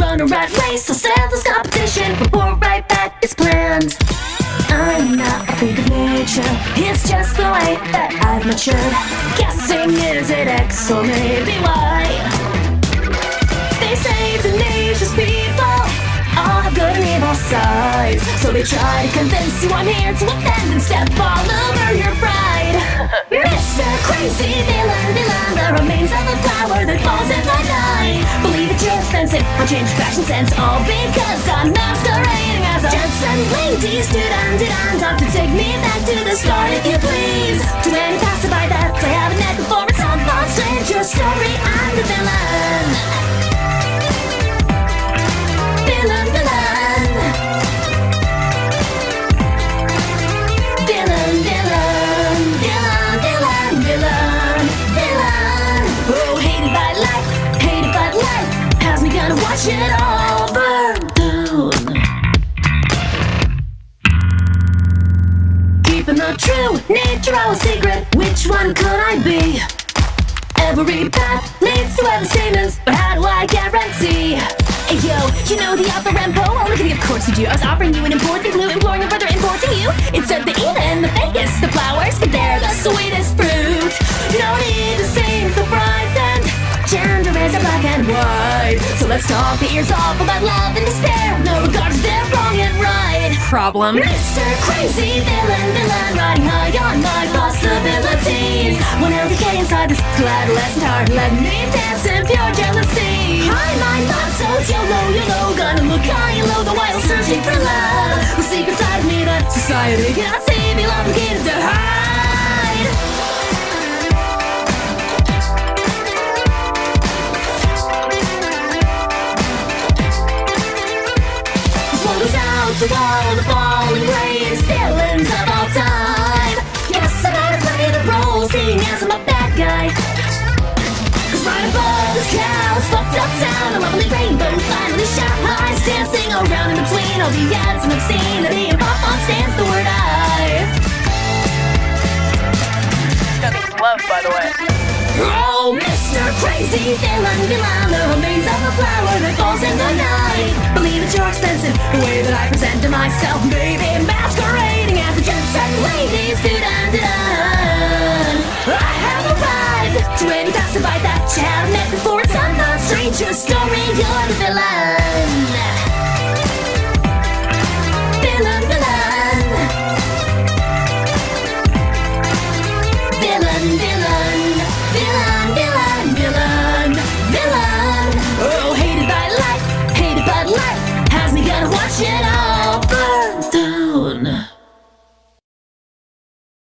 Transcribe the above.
run a rat race, so sell this competition. Report right back, it's planned. I'm not a freak of nature, it's just the way that I've matured. Guessing is it X or maybe Y? They say tenacious people all have good and evil sides, so they try to convince you I'm here to offend and step all over your pride. Mr. Crazy villain, the remains of a flower that falls in the night. Believe it, you're offensive, I'll change fashion sense, all because I'm masquerading as a Jensen Lindy student. Doctor, take me back to the start if you please. To any passerby that I haven't met before, it's all false, change your story, I'm the villain. Watch it all burn down. Keeping the true nature all a secret, which one could I be? Every path leads to other statements, but how do I guarantee? Hey yo, you know the author Rempo? Oh, look at me, of course you do. I was offering you an important clue, imploring and further importing you. It said the even, the fakest, the flowers, but they're the sweetest fruit. No need to sing the bride then. Gender is a black and white, so let's talk the ears off about love and despair. No regard to their wrong and right. Problem. Mr. Crazy Villain, riding high on my possibilities. When I decay inside this adolescent heart, let me dance in pure jealousy. High mind obstacles, you'll know, gonna look high and low, the while searching for love. The secret side of me that society cannot see, be obligated to hide. The wall and the falling rays, villains of all time. Yes, I'm gonna play the role, seeing as I'm a bad guy. Cause right above this cloud, fucked up town, a lovely rainbow finally shine. Lies dancing around in between all the ads and obscenity, and pop on stands the word I. That's love, by the way. Oh, Mr. Crazy Villain, the remains of a flower that falls in the night. Believe it's your expensive, the way that I present to myself, maybe masquerading as a Jensen lady student. I have arrived to any passerby that you haven't met before. It's not a stranger story, you're the villain. Watch it all.